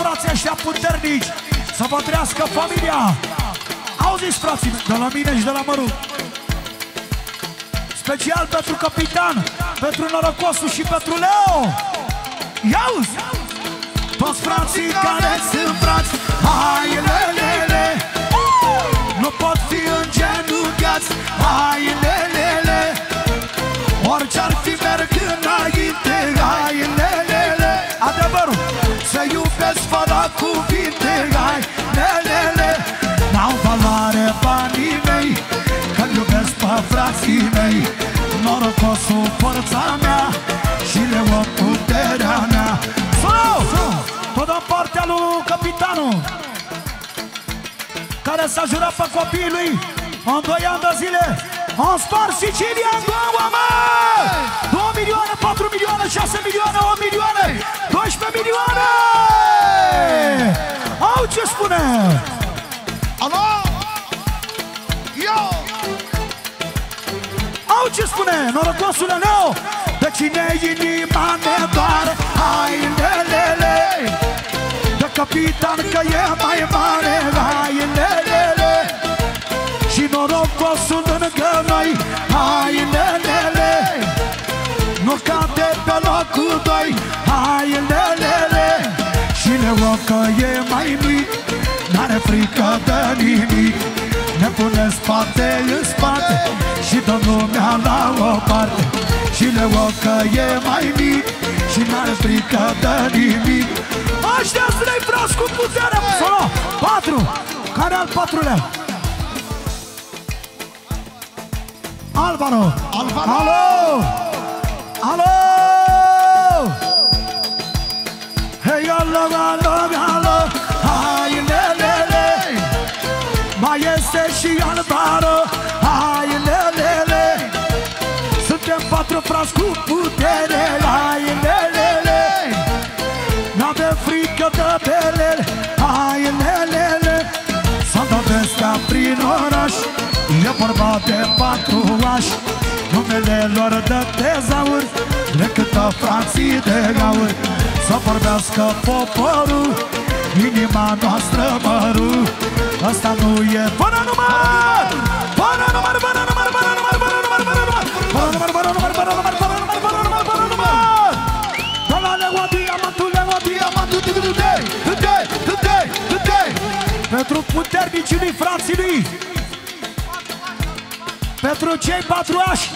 frații ăștia puternici, să vă trească familia. Auziți, frații, de la mine și de la Mărunt. Special pentru capitan, pentru Norocosul și pentru Leo. Iauzi! Toți frații care sunt frați, hai lelele, nu pot fi îngenunchiați, hai lelele, orice-ar fi merg înainte, hai lelele. Adevărul, să iubesc fără cuvinte, hai lelele. N-au valoare banii mei, că iubesc pe frații mei, Norocosul forța mea și Leo puterea mea. Tot în partea lui capitanul, care s-a jurat pe copiii lui în 2 ani de zile. Am spart Sicilia în două, mă! 2 milioane, 4 milioane, 6 milioane, 8 milioane, 12 milioane! Au ce spune! Alo! Eu! Au ce spune, Norocosule meu! De cine inima ne doare, hai lelele, de capitan că e mai mare, hai lelele, și Norocosul lângă noi, hai lelele, nu cade pe locul 2, hai lelele, și Leo că e mai mic, n-are frică de nimic. Ne pune spate în spate și dă lumea la o parte, și Leo că e mai mic și n-are frică de nimic. Aștia să-i frați cu putere. Solo, 4, care al 4-lea? Alvaro. Alo, alo. Hei, alo, alo, alo. Hai, lelele, mai este și Alvaro. Hai, lelele, suntem 4 frați cu putere. Hai, lelele, n-avem frică de belele. Hai, lelele, să-mi dau vestea prin oraș, e vorba de 4 oași, numele lor de tezauri, le cântă frații de gauri. Să vorbească poporul, inima noastră măru. Asta nu e fără număr, fără număr, fără număr, fără număr, fără număr, fără număr, fără număr, fără număr, fără număr, fără număr, fără număr, fără număr. De la Leo Diamantul, Leo Diamantul, du-te! Pentru puternicii lui, frații lui, pentru cei 4 oași.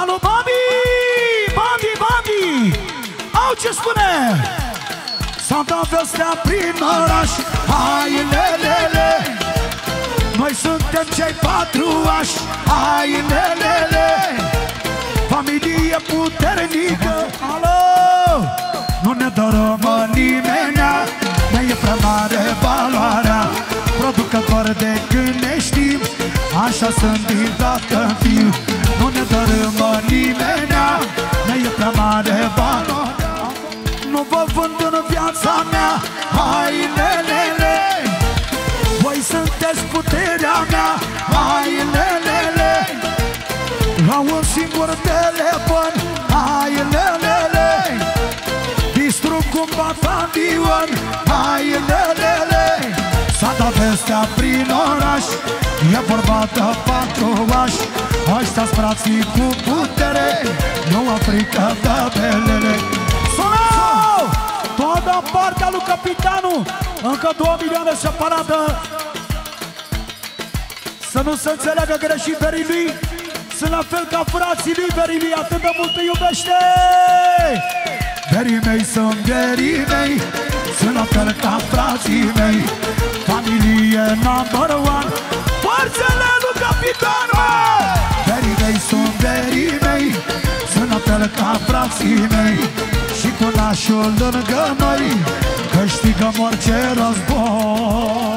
Alo, Bambi! Bambi, Bambi! Au ce spune! S-a dat vestea prin oraș, hai lelele, noi suntem cei 4 oași, hai lelele, familie puternică. Alo! Nu ne dormă nimenea, ne e prea mare valoarea, producători de când ne știm, așa sunt din dată fiu. Nu ne dormă nimenea, ne e prea mare valoarea, nu vă vând în viața mea, hai lelele, voi sunteți puterea mea, hai lelele, la un singur telefon, hai lelele, distrug un batalion, hai lelele, s-a dat vestea prin oraș, e vorba de 4 oași, ăștia-s frații cu putere, nu am frică de belele. Toată partea lui capitanul, încă 2 milioane separată, să nu se înțeleagă greșit. Verilui sunt la fel ca frații lui, Verilui atât de mult te iubește. Verii mei sunt verii mei, sunt la fel ca frații mei, familie number 1, forțele lui capitanul. Verii mei sunt verii mei, sunt la fel ca frații mei, și cu nașul lângă noi câștigăm orice război.